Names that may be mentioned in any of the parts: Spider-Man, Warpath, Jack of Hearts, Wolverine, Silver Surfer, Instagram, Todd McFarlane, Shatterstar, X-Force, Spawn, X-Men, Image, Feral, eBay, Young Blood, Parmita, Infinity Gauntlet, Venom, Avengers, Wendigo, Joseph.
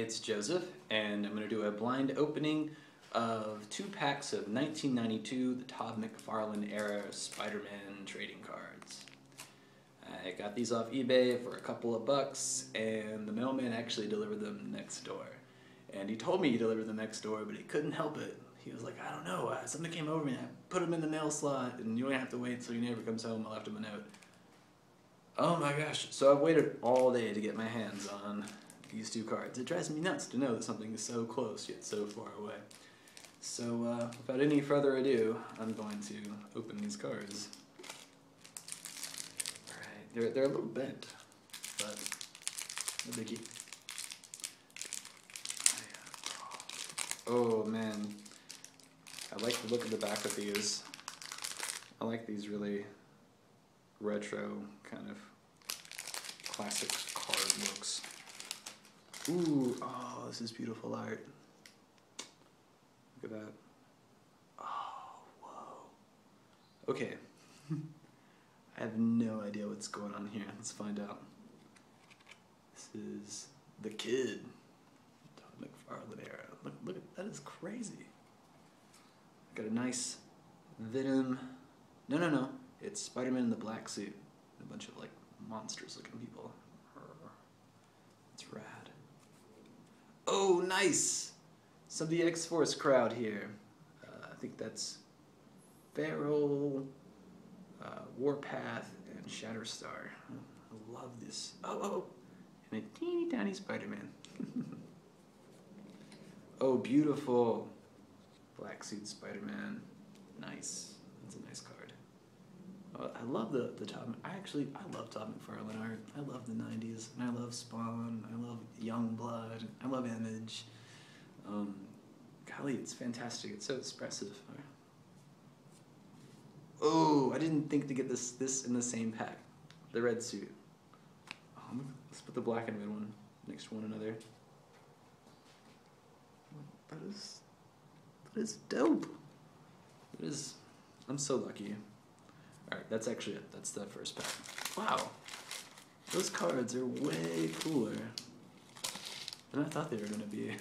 It's Joseph, and I'm going to do a blind opening of 2 packs of 1992, the Todd McFarlane era Spider-Man trading cards. I got these off eBay for a couple of bucks, and the mailman actually delivered them next door. And he told me he delivered them next door, but he couldn't help it. He was like, I don't know, something came over me, I put them in the mail slot, and you don't have to wait until your neighbor comes home. I left him a note. Oh my gosh, so I've waited all day to get my hands on these 2 cards. It drives me nuts to know that something is so close, yet so far away. So without any further ado, I'm going to open these cards. They're a little bent, but no biggie. Oh man, I like the look of the back of these. I like these really retro kind of classic card looks. Ooh, oh, this is beautiful art. Look at that. Oh, whoa. Okay. I have no idea what's going on here. Let's find out. This is the Kid, Todd McFarlane era. Look at that, is crazy. Got a nice Venom. No. It's Spider-Man in the black suit. A bunch of like monsters-looking people. It's rad. Oh, nice. Some of the X-Force crowd here. I think that's Feral, Warpath, and Shatterstar. I love this. Oh, and a teeny tiny Spider-Man. Oh, beautiful. Black suit Spider-Man. Nice. That's a nice card. Oh, I love the Todd. I love Todd McFarlane art. I love the 90s, and I love Spawn. I love Young Blood. I love Image. Golly, it's fantastic. It's so expressive. Oh, I didn't think to get this in the same pack. The red suit. Let's put the black and red one next to one another. That is dope. That is, I'm so lucky. Alright, that's actually it. That's the first pack. Wow. Those cards are way cooler than I thought they were going to be.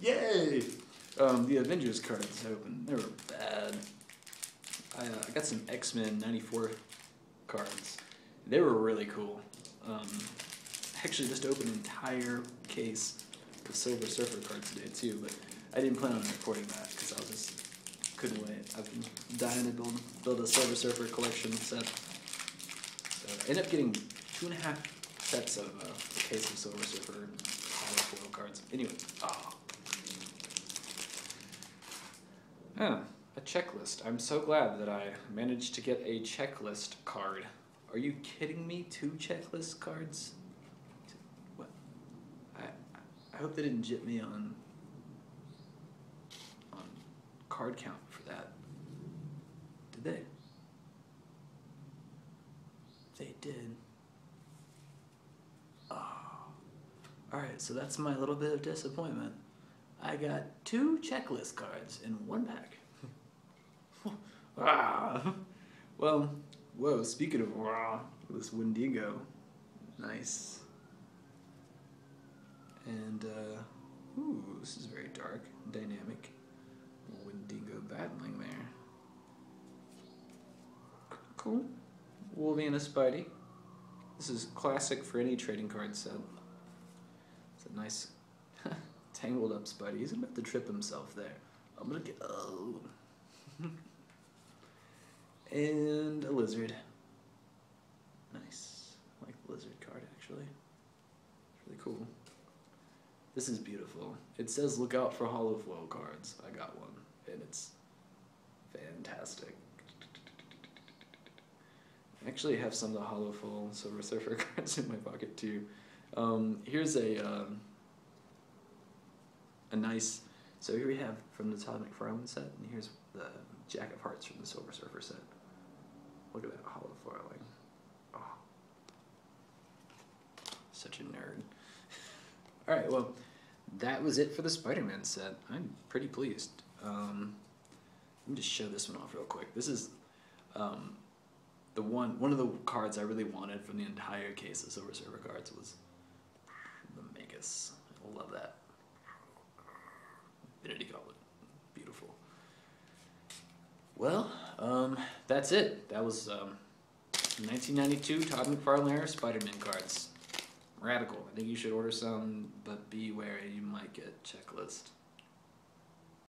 Yay! The Avengers cards I opened, they were bad. I got some X-Men 94 cards. They were really cool. Actually just opened an entire case of Silver Surfer cards today too, but I didn't plan on recording that because I was just couldn't wait. I've been dying to build a Silver Surfer collection set. So I ended up getting 2.5 sets of a case of Silver Surfer and foil cards. Anyway, a checklist. I'm so glad that I managed to get a checklist card. Are you kidding me? 2 checklist cards? What? I hope they didn't jip me on card count for that. Did they? They did. Oh. Alright, so that's my little bit of disappointment. I got 2 checklist cards in 1 pack. Ah. Well, whoa, speaking of raw, this Wendigo. Nice. And, ooh, this is very dark, dynamic. Wendigo battling there. Cool. Wolverine and a Spidey. This is classic for any trading card set. It's a nice, tangled up Spidey. He's about to trip himself there. I'm gonna get, oh. And a lizard. Nice. I like the lizard card, actually. It's really cool. This is beautiful. It says, look out for hollow foil cards. I got one, and it's fantastic. I actually have some of the hollow foil Silver Surfer cards in my pocket, too. Here's a nice... So here we have from the Todd McFarlane set, and here's the Jack of Hearts from the Silver Surfer set. Look at that hollow foiling. Oh. Such a nerd. Alright, well, that was it for the Spider-Man set. I'm pretty pleased. Let me just show this one off real quick. This is the one of the cards I really wanted from the entire case of Silver Surfer cards was the Magus. I love love that. Infinity Gauntlet. Beautiful. Well, that's it. That was 1992 Todd McFarlane Spider-Man cards. Radical. I think you should order some, but beware, you might get a checklist.